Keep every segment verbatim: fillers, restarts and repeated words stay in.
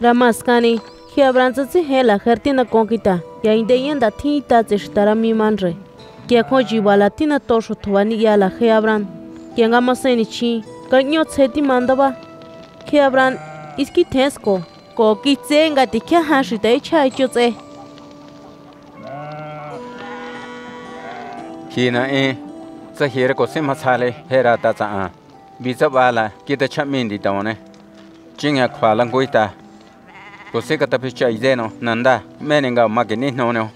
Ramaskani, he abranzase hela hertina conquita, y ainda yenda tinta de estará mi manre. Que acoji balatina tosho tuani ya la he abran, que angamasenichi, caño seti mandaba. Que abran, iskitesco, coquitzenga de que hashita echa echote. Kina eh, Sahir Cosimasale, Hera Tata, Bizabala, Kita Chamindi Done, Jinga Qualanguita, Cosica Tapicha Izeno, Nanda, Meninga Maginino,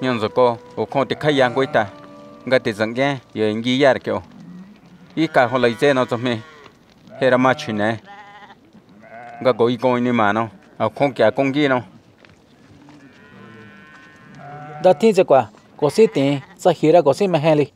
Nyanzoko, O Conti Kayanguita, Gatizangue, Yengi Yarko, Ica Holizeno to me, Hera Machine, Gagoigo in Mano, A Conca Congino. That is a qua. Cosite, Sahira Cosima Heli.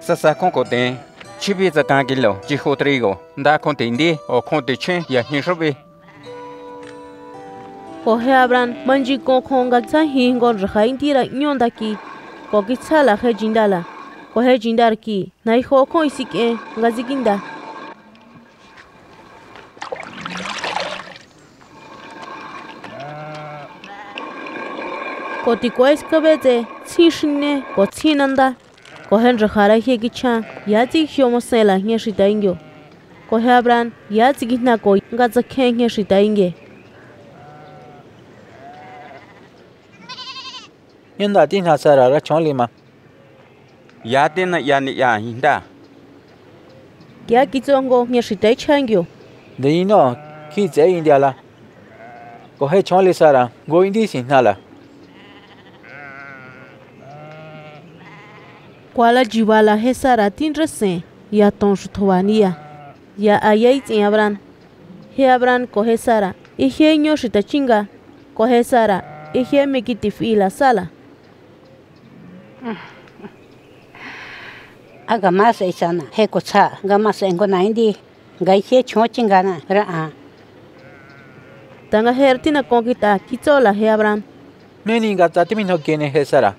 Sasaconcote, Chibita Cangilo, Chijo Trigo, da contendí o conteche y a Hinshobi. Coge abran, manjico con Gatsahin con Raintira Nyondaki, Coquitsala Hejindala, Cohegindarki, Naiho Coisique, Gaziginda. Coticoes cabete, cishine, cocinanda, cogen rojara hiegicha, yati homosela, yeshitaingo, coge abran, yati gitnaco, gazaken yeshitainge. Yenda tina sara racholima. Yatina yani yahinda. Yakitongo, yeshitaichango. De no, kids e indiala. Coge choli sara, go indis in nala. Kuala jiwala hesara tinrese ya tonshtuania ya ayait en abran he abran kohesara eje ñoshita chinga kohesara eje mekitifila sala aga más esana he kocha gamas engona indi gaiche chochinga na ra tanga hertina kokita kichola he abran meninga tatimino kene hesara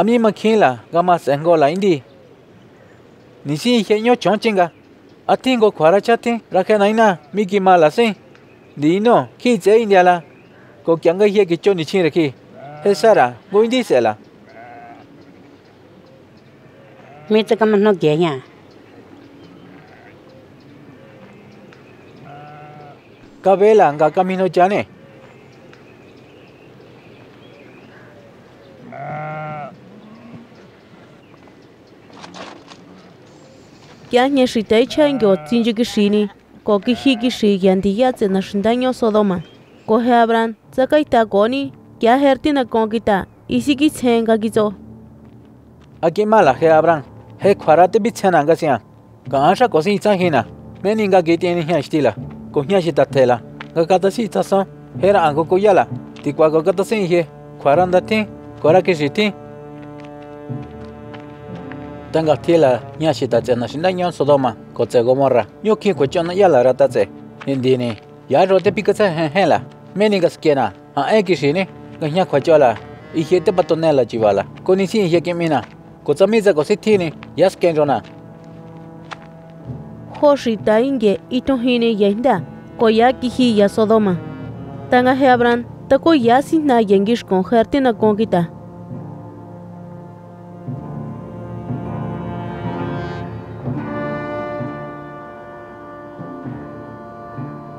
a mí me quilla, gamas en gola indi. Ni si genio chonchinga. A tingo cuarachate, rakenaina, miki mala si. Dino, kids e indiala. Coquianga yegi choni chiriki. Hesara, go indicela. Mita gamas no genya. Cabela, anga camino chane. Yan yeshita chango tinjigishini, koki higishi yandiyat en ashindaño sodoma. Coge abran, sacaita goni, ya hertina conquita, y sigizenga guizo. Aquí mala, he abran, he cuarate bitsenangasian, gansha cosita hina, meninga gitien hastila, coñashita tela, gacatasita son, hera ango coyala, tiquagocatasinje, cuarandati, coraquejiti. Tanga tela, ñashita tenashindaño sodoma, coche gomorra, ñoki cochona yala ratate, indini, yarro te picasa hela, meningas quena, a ekishine, gaña cochola, y jete patonela chivala, conisin jekimina, cochamisa cositini, yaskenrona. Hoshita inge, itohine yenda, koyaki hiya sodoma. Tanga hebran, taco yasina yengish con hertina conquita.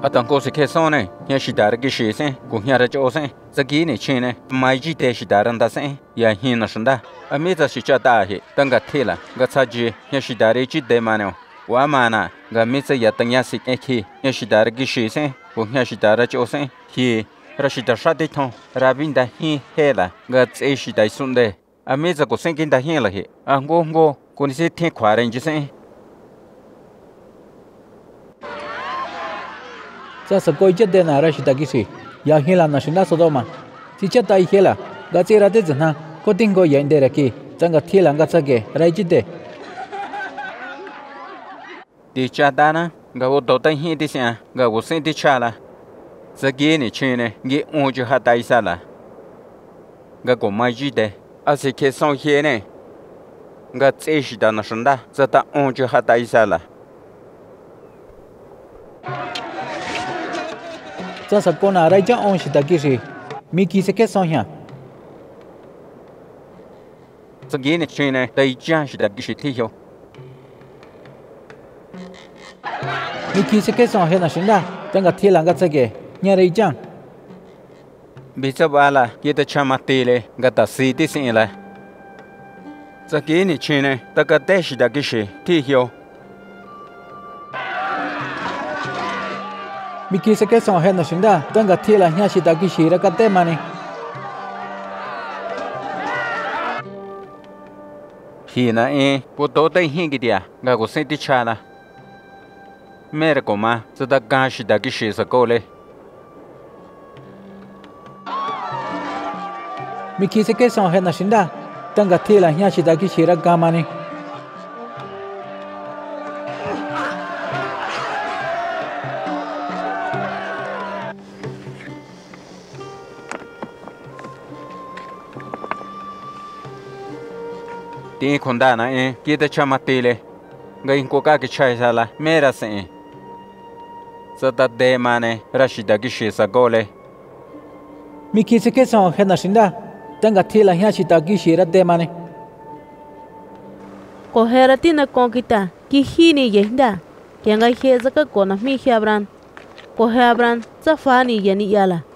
Atanko se kesone, yashidar gishese, kunyarajose, zagini chine, majite shidarandase, yahinashunda, amita shichatahi, tangatila, gatsaji, yashidarechi de mano, wamana, gamisa yatanyasik eki, yashidar gishese, kunyashidarajose, he, rashidashaditon, rabinda he, hela, gats eshidai sunde, amita kosenkin da hilahi, angongo, kunisiti quarenjise. Sasakoy de narashita kisi, Yahila Nashina Sodoma. Sichata Hela, Gatsira Dezana, Cotingo Yanderaki, Tangatila Gatsake, Rajide. Dichatana, Gavototan Hidisia, Gavosenti Chala. Sagini Chine, Gi Unju Hataisala. Gago Majide, Asike Son Hiene. Gatsish danashunda, zata onju hataisala. Zasapona raya onju takishi, miki se que sonja. Sagine chine, taijash takishi tijo. Miki se que sonja nashunda, tenga tila gatsake, nyarajan. Bisabala, kita chamatile, gatasiti sinla. Sakini chine, takateshi dakishi, tihio. Miki se que son genos shinda, tanga tila nyashi dakishi, rakatemani. Hina e, putote hingidia, gagosenti chala. Merkoma, satakashi dakishi sakole. Miki se que son genos shinda. Tanga tila nyashi dakishi rakamani. Ti kondana eh, kita chamatile. Gain koka ki chaisala, mera se. Sata de mane, rashidakishi sagole. Miki se que son genashinda. Tenga tila hiachita quisiera de mane. Cojera tina conquita, quijini yenda. Quien hay jeza que conas mi jabran. Cojabran, zafani yeni yala.